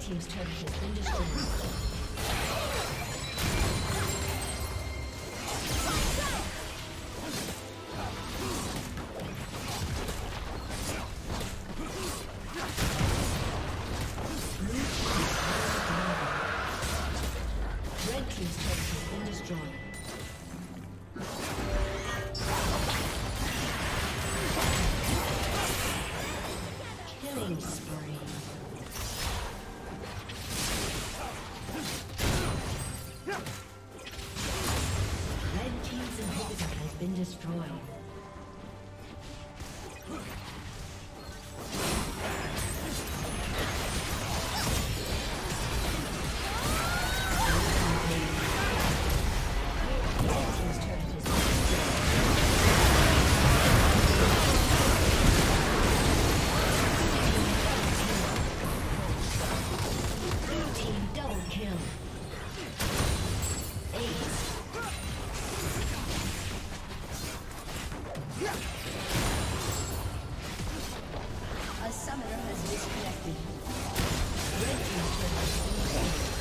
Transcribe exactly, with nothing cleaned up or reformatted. Team's turret has been destroyed. A summoner has disconnected. Red team turret has been destroyed.